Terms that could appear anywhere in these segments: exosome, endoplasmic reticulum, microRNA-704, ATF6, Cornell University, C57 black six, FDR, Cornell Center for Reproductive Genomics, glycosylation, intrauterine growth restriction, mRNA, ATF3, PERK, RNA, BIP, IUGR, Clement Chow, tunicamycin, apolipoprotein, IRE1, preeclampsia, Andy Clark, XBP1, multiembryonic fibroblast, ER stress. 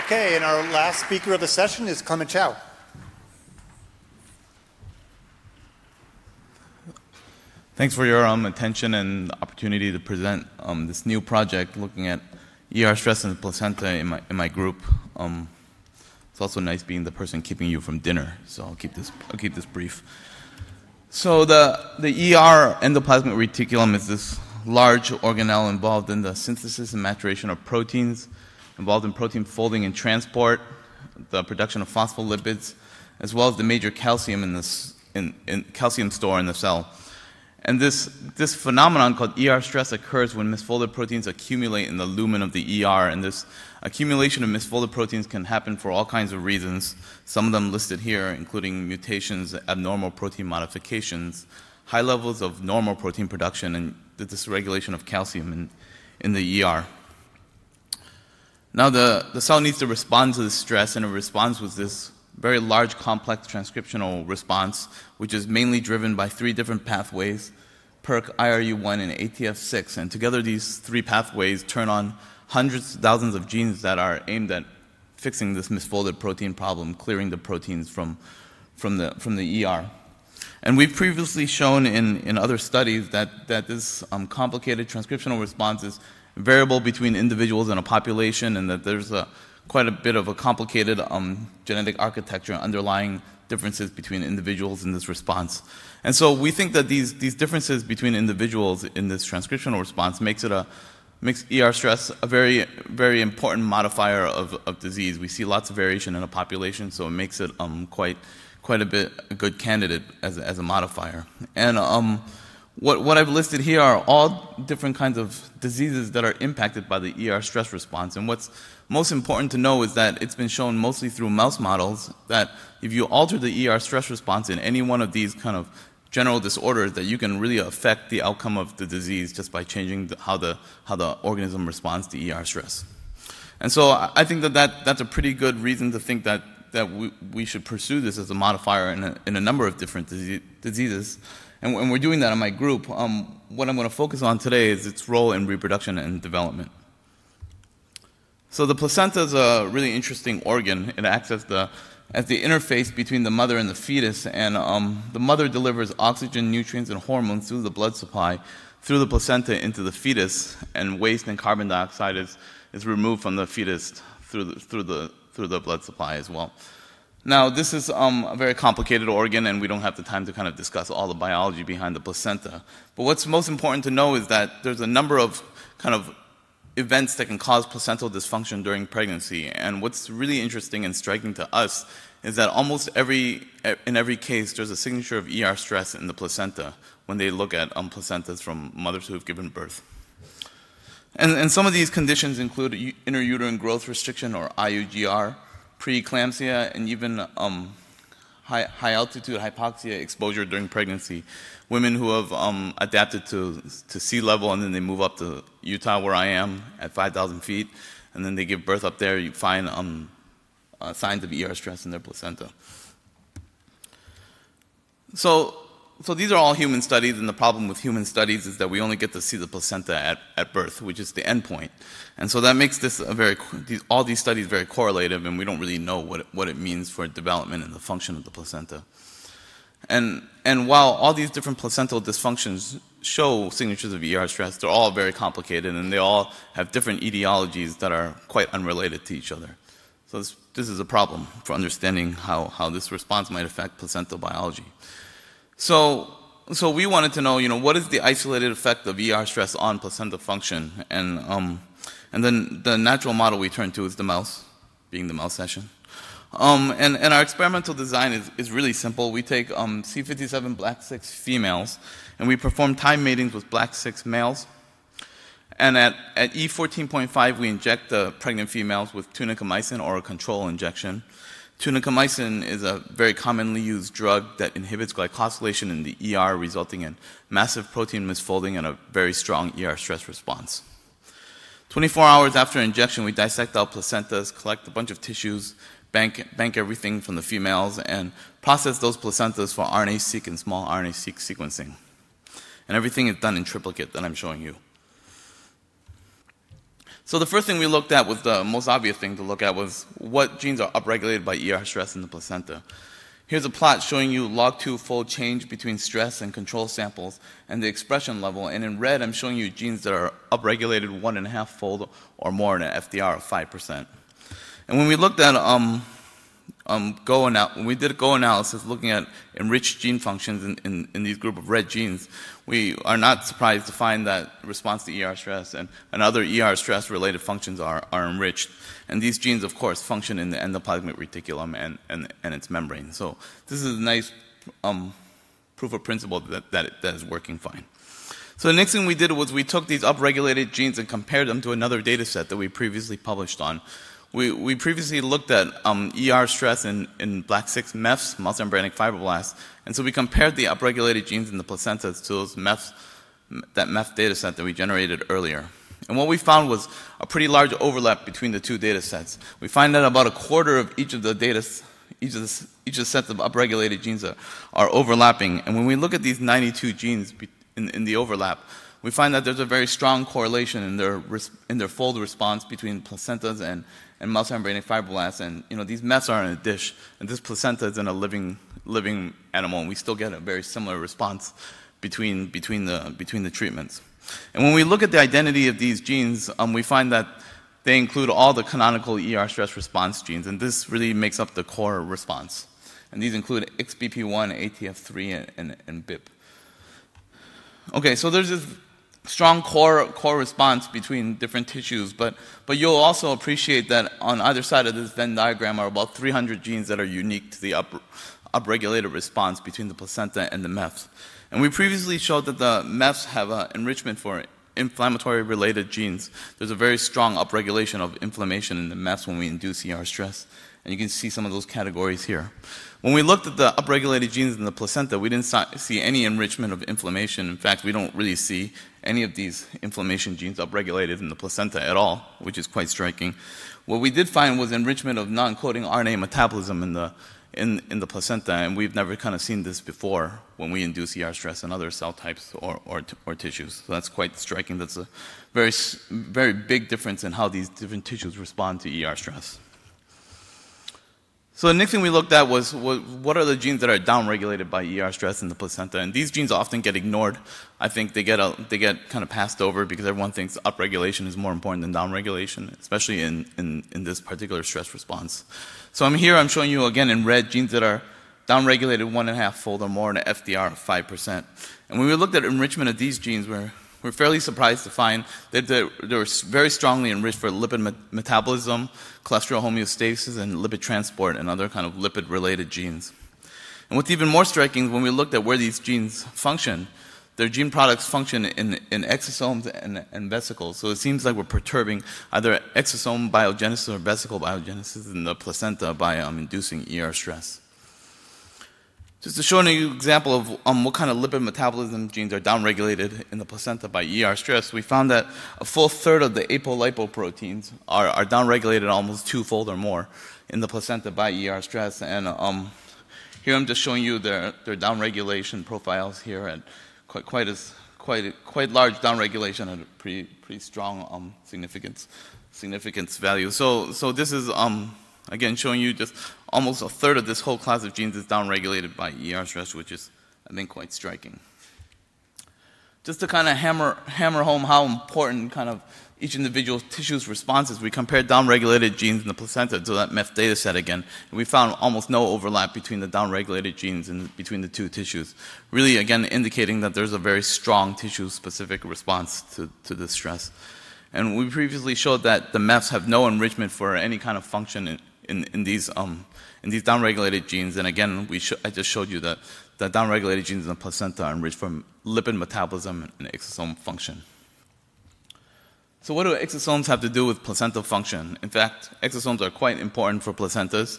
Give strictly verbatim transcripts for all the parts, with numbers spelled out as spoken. Okay, and our last speaker of the session is Clement Chow. Thanks for your um, attention and opportunity to present um, this new project looking at E R stress and placenta in my, in my group. Um, it's also nice being the person keeping you from dinner, so I'll keep this, I'll keep this brief. So the, the E R endoplasmic reticulum is this large organelle involved in the synthesis and maturation of proteins, involved in protein folding and transport, the production of phospholipids, as well as the major calcium in this in, in calcium store in the cell. And this this phenomenon called E R stress occurs when misfolded proteins accumulate in the lumen of the E R. And this accumulation of misfolded proteins can happen for all kinds of reasons. Some of them listed here, including mutations, abnormal protein modifications, high levels of normal protein production, and the dysregulation of calcium in, in the E R. Now the, the cell needs to respond to this stress, and it responds with this very large complex transcriptional response, which is mainly driven by three different pathways: PERK, I R E one, and A T F six. And together these three pathways turn on hundreds of thousands of genes that are aimed at fixing this misfolded protein problem, clearing the proteins from, from, the, from the E R. And we've previously shown in, in other studies that, that this um, complicated transcriptional response is variable between individuals in a population, and that there's a, quite a bit of a complicated um, genetic architecture underlying differences between individuals in this response. And so we think that these, these differences between individuals in this transcriptional response makes it a makes E R stress a very, very important modifier of, of disease. We see lots of variation in a population, so it makes it um, quite quite a bit a good candidate as a, as a modifier. And um, What, what I've listed here are all different kinds of diseases that are impacted by the E R stress response. And what's most important to know is that it's been shown mostly through mouse models that if you alter the E R stress response in any one of these kind of general disorders, that you can really affect the outcome of the disease just by changing the, how, the, how the organism responds to E R stress. And so I think that, that that's a pretty good reason to think that, that we, we should pursue this as a modifier in a, in a number of different disease, diseases. And when we're doing that in my group, um, what I'm going to focus on today is its role in reproduction and development. So the placenta is a really interesting organ. It acts as the, as the interface between the mother and the fetus, and um, the mother delivers oxygen, nutrients, and hormones through the blood supply, through the placenta into the fetus, and waste and carbon dioxide is, is removed from the fetus through the, through, the, through the blood supply as well. Now, this is um, a very complicated organ, and we don't have the time to kind of discuss all the biology behind the placenta. But what's most important to know is that there's a number of kind of events that can cause placental dysfunction during pregnancy. And what's really interesting and striking to us is that almost every, in every case, there's a signature of E R stress in the placenta when they look at um, placentas from mothers who have given birth. And, and some of these conditions include intrauterine growth restriction, or I U G R, preeclampsia, and even um, high, high altitude hypoxia exposure during pregnancy. Women who have um, adapted to, to sea level, and then they move up to Utah, where I am, at five thousand feet, and then they give birth up there, you find um, uh, signs of E R stress in their placenta. So, so these are all human studies, and the problem with human studies is that we only get to see the placenta at, at birth, which is the end point. And so that makes this a very, all these studies very correlative, and we don't really know what it, what it means for development and the function of the placenta. And, and while all these different placental dysfunctions show signatures of E R stress, they're all very complicated, and they all have different etiologies that are quite unrelated to each other. So this, this is a problem for understanding how, how this response might affect placental biology. So, so we wanted to know, you know, what is the isolated effect of E R stress on placenta function? And, um, and then the natural model we turn to is the mouse, being the mouse session. Um, and, and our experimental design is, is really simple. We take um, C fifty-seven black six females, and we perform time matings with black six males. And at, at E fourteen point five, we inject the pregnant females with tunicamycin, or a control injection. Tunicamycin is a very commonly used drug that inhibits glycosylation in the E R, resulting in massive protein misfolding and a very strong E R stress response. twenty-four hours after injection, we dissect our placentas, collect a bunch of tissues, bank, bank everything from the females, and process those placentas for R N A seq and small R N A seq sequencing. And everything is done in triplicate that I'm showing you. So the first thing we looked at was the most obvious thing to look at was what genes are upregulated by E R stress in the placenta. Here's a plot showing you log two fold change between stress and control samples and the expression level. And in red, I'm showing you genes that are upregulated one and a half fold or more in an F D R of five percent. And when we looked at um, um, go ana- when we did a go analysis looking at enriched gene functions in, in, in these group of red genes, we are not surprised to find that response to E R stress and, and other E R stress-related functions are, are enriched. And these genes, of course, function in the endoplasmic reticulum and, and, and its membrane. So this is a nice um, proof of principle that, that, it, that is working fine. So the next thing we did was we took these upregulated genes and compared them to another data set that we previously published on. We, we previously looked at um, E R stress in, in black six M E Fs, multiembryonic fibroblasts, and so we compared the upregulated genes in the placenta to those M E Fs, that M E F data set that we generated earlier. And what we found was a pretty large overlap between the two data sets. We find that about a quarter of each of the data, each of the, each of the sets of upregulated genes are, are overlapping. And when we look at these ninety-two genes in, in the overlap, we find that there's a very strong correlation in their, in their fold response between placentas and, and multiembryonic fibroblasts. And you know, these M E Fs are in a dish, and this placenta is in a living, living animal, and we still get a very similar response between, between, the, between the treatments. And when we look at the identity of these genes, um, we find that they include all the canonical E R stress response genes, and this really makes up the core response. And these include X B P one, A T F three, and, and B I P. Okay, so there's this strong core, core response between different tissues, but, but you'll also appreciate that on either side of this Venn diagram are about three hundred genes that are unique to the up, upregulated response between the placenta and the M E Fs. And we previously showed that the M E Fs have an enrichment for inflammatory-related genes. There's a very strong upregulation of inflammation in the M E Fs when we induce E R stress. And you can see some of those categories here. When we looked at the upregulated genes in the placenta, we didn't see any enrichment of inflammation. In fact, we don't really see any of these inflammation genes upregulated in the placenta at all, which is quite striking. What we did find was enrichment of non-coding R N A metabolism in the In, in the placenta, and we've never kind of seen this before when we induce E R stress in other cell types or, or, or tissues. So that's quite striking. That's a very, very big difference in how these different tissues respond to E R stress. So the next thing we looked at was, was what are the genes that are downregulated by E R stress in the placenta? And these genes often get ignored. I think they get, a, they get kind of passed over because everyone thinks upregulation is more important than downregulation, especially in, in, in this particular stress response. So I'm here, I'm showing you again in red genes that are downregulated one and a half fold or more in an F D R of five percent. And when we looked at enrichment of these genes, we're, we're fairly surprised to find that they, they were very strongly enriched for lipid met metabolism, cholesterol homeostasis, and lipid transport and other kind of lipid-related genes. And what's even more striking is when we looked at where these genes function, their gene products function in, in exosomes and, and vesicles. So it seems like we're perturbing either exosome biogenesis or vesicle biogenesis in the placenta by um, inducing E R stress. Just to show you an example of um, what kind of lipid metabolism genes are downregulated in the placenta by E R stress, we found that a full third of the apolipoproteins are, are downregulated almost twofold or more in the placenta by E R stress. And um, here I'm just showing you their, their downregulation profiles here at Quite, quite, as, quite, quite large downregulation and a pretty, pretty strong um, significance, significance value. So, so this is, um, again, showing you just almost a third of this whole class of genes is downregulated by E R stress, which is, I think, quite striking. Just to kind of hammer, hammer home how important kind of each individual tissue's response is, we compared downregulated genes in the placenta to that M E F data set again, and we found almost no overlap between the downregulated genes and between the two tissues, really, again, indicating that there's a very strong tissue-specific response to, to this stress. And we previously showed that the M E Fs have no enrichment for any kind of function in, in, in, these, um, in these downregulated genes, and again, we sh I just showed you that the downregulated genes in the placenta are enriched for lipid metabolism and exosome function. So what do exosomes have to do with placental function? In fact, exosomes are quite important for placentas.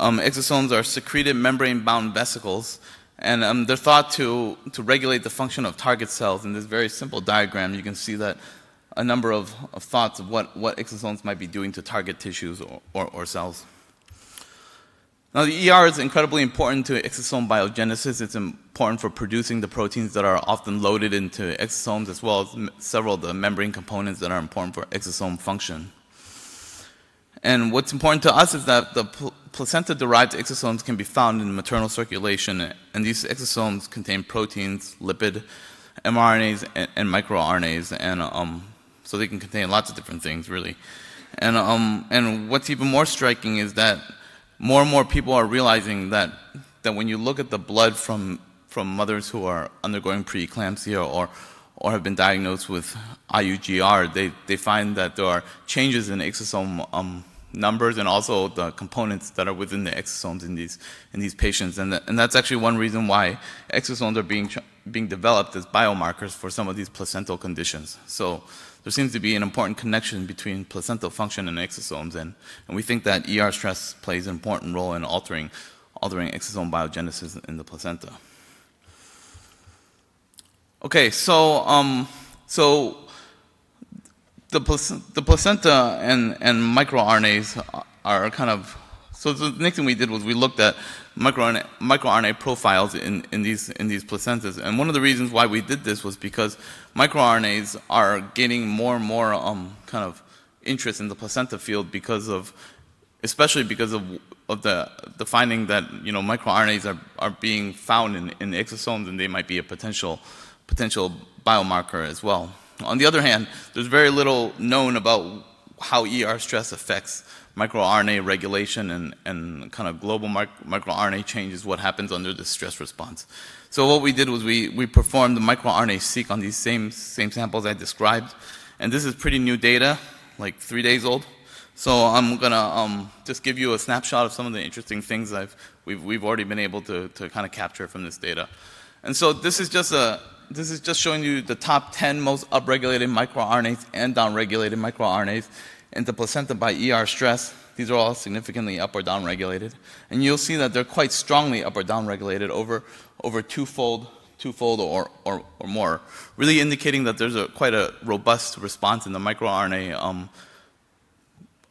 Um, exosomes are secreted membrane-bound vesicles, and um, they're thought to, to regulate the function of target cells. In this very simple diagram, you can see that a number of, of thoughts of what, what exosomes might be doing to target tissues or, or, or cells. Now, the E R is incredibly important to exosome biogenesis. It's important for producing the proteins that are often loaded into exosomes, as well as several of the membrane components that are important for exosome function. And what's important to us is that the pl placenta-derived exosomes can be found in maternal circulation, and these exosomes contain proteins, lipid, mRNAs, and, and microRNAs, and um, so they can contain lots of different things, really. And, um, and what's even more striking is that more and more people are realizing that, that when you look at the blood from, from mothers who are undergoing preeclampsia or, or have been diagnosed with I U G R, they, they find that there are changes in exosome um, numbers and also the components that are within the exosomes in these, in these patients. And, that, and that's actually one reason why exosomes are being, being developed as biomarkers for some of these placental conditions. So there seems to be an important connection between placental function and exosomes, and, and we think that E R stress plays an important role in altering, altering exosome biogenesis in the placenta. Okay, so, um, so the, plac the placenta and, and microRNAs are kind of, so the next thing we did was we looked at microRNA, microRNA profiles in, in, these, in these placentas. And one of the reasons why we did this was because microRNAs are gaining more and more um, kind of interest in the placenta field because of, especially because of, of the, the finding that, you know, microRNAs are, are being found in, in the exosomes, and they might be a potential, potential biomarker as well. On the other hand, there's very little known about how E R stress affects microRNA regulation and, and kind of global mic microRNA changes, what happens under the stress response. So what we did was we, we performed the microRNA-seq on these same, same samples I described. And this is pretty new data, like three days old. So I'm going to um, just give you a snapshot of some of the interesting things I've, we've, we've already been able to, to kind of capture from this data. And so this is just a This is just showing you the top ten most upregulated microRNAs and downregulated microRNAs in the placenta by E R stress. These are all significantly up or downregulated, and you'll see that they're quite strongly up or downregulated, over over twofold, twofold or, or or more, really indicating that there's a quite a robust response in the microRNA um,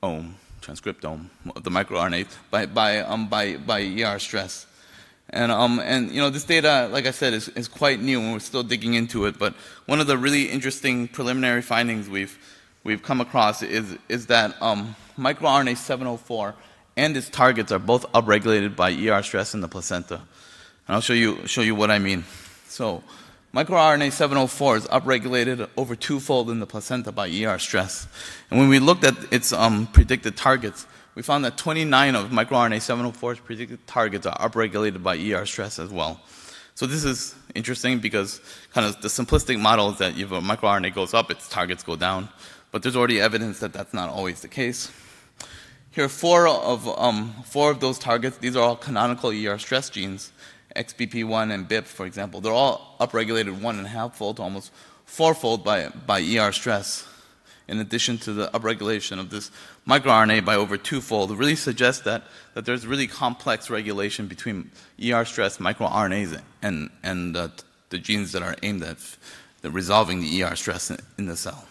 ohm, transcriptome of the microRNAs by by um, by by E R stress. And, um, and you know, this data, like I said, is, is quite new, and we're still digging into it. But one of the really interesting preliminary findings we've, we've come across is, is that um, microRNA seven oh four and its targets are both upregulated by E R stress in the placenta. And I'll show you, show you what I mean. So microRNA seven oh four is upregulated over twofold in the placenta by E R stress. And when we looked at its um, predicted targets, we found that twenty-nine of microRNA seven oh four's predicted targets are upregulated by E R stress as well. So this is interesting because kind of the simplistic model is that if a microRNA goes up, its targets go down. But there's already evidence that that's not always the case. Here are four of, um, four of those targets. These are all canonical E R stress genes, X B P one and B I P, for example. They're all upregulated one and a half fold to almost fourfold by, by E R stress, in addition to the upregulation of this microRNA by over twofold. It really suggests that, that there's really complex regulation between E R stress, microRNAs, and, and uh, the genes that are aimed at the resolving the E R stress in, in the cell.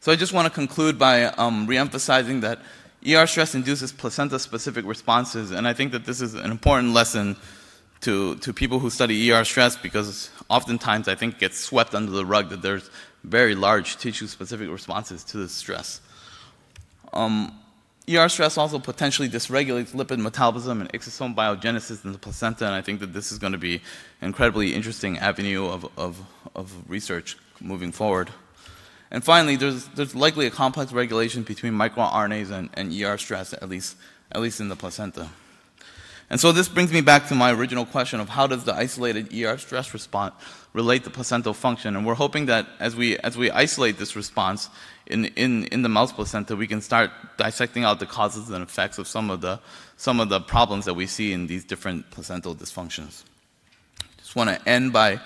So I just want to conclude by um, re-emphasizing that E R stress induces placenta-specific responses, and I think that this is an important lesson to, to people who study E R stress, because oftentimes I think it gets swept under the rug that there's very large tissue-specific responses to this stress. Um, E R stress also potentially dysregulates lipid metabolism and exosome biogenesis in the placenta, and I think that this is going to be an incredibly interesting avenue of, of, of research moving forward. And finally, there's, there's likely a complex regulation between microRNAs and, and E R stress, at least, at least in the placenta. And so this brings me back to my original question of how does the isolated E R stress response relate to placental function? And we're hoping that as we, as we isolate this response in, in, in the mouse placenta, we can start dissecting out the causes and effects of some of the, some of the problems that we see in these different placental dysfunctions. Just want to end by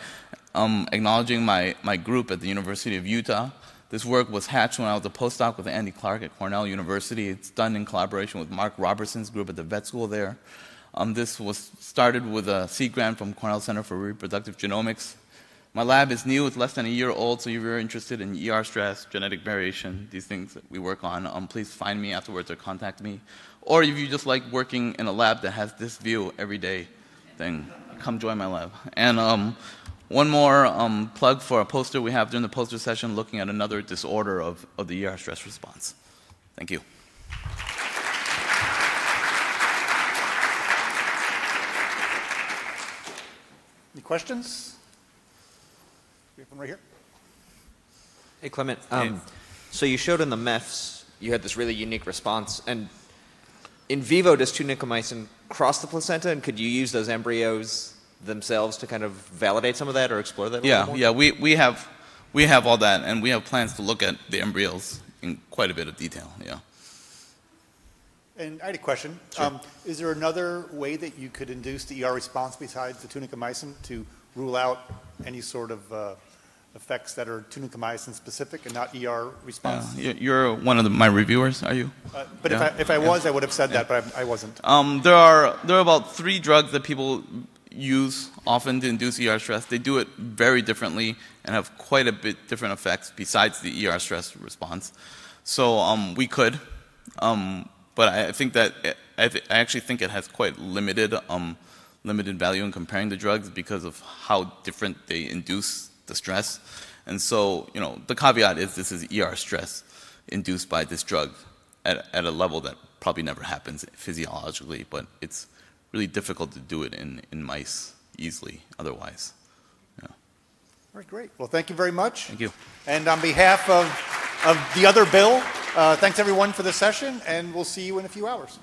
um, acknowledging my, my group at the University of Utah. This work was hatched when I was a postdoc with Andy Clark at Cornell University. It's done in collaboration with Mark Robertson's group at the vet school there. Um, this was started with a seed grant from Cornell Center for Reproductive Genomics. My lab is new, it's less than a year old, so if you're interested in E R stress, genetic variation, these things that we work on, um, please find me afterwards or contact me. Or if you just like working in a lab that has this view every day, then come join my lab. And um, one more um, plug for a poster we have during the poster session looking at another disorder of, of the E R stress response. Thank you. Any questions? We have one right here. Hey, Clement. Um, hey. So you showed in the M E Fs, you had this really unique response. And in vivo, does tunicamycin cross the placenta? And could you use those embryos themselves to kind of validate some of that or explore that a yeah, little more? Yeah, we, we, have, we have all that. And we have plans to look at the embryos in quite a bit of detail, yeah. And I had a question. Sure. Um, is there another way that you could induce the E R response besides the tunicamycin to rule out any sort of uh, effects that are tunicamycin specific and not E R response? Yeah, you're one of the, my reviewers, are you? Uh, but yeah. if I, if I was, yeah. I would have said yeah. that, but I, I wasn't. Um, there are there are about three drugs that people use often to induce E R stress. They do it very differently and have quite a bit different effects besides the E R stress response. So um, we could, um, but I think that it, I, th I actually think it has quite limited. Um, limited value in comparing the drugs because of how different they induce the stress. And so, you know, the caveat is this is E R stress induced by this drug at, at a level that probably never happens physiologically, but it's really difficult to do it in, in mice easily otherwise. Yeah. All right, great. Well, thank you very much. Thank you. And on behalf of, of the other Bill, uh, thanks everyone for the session, and we'll see you in a few hours.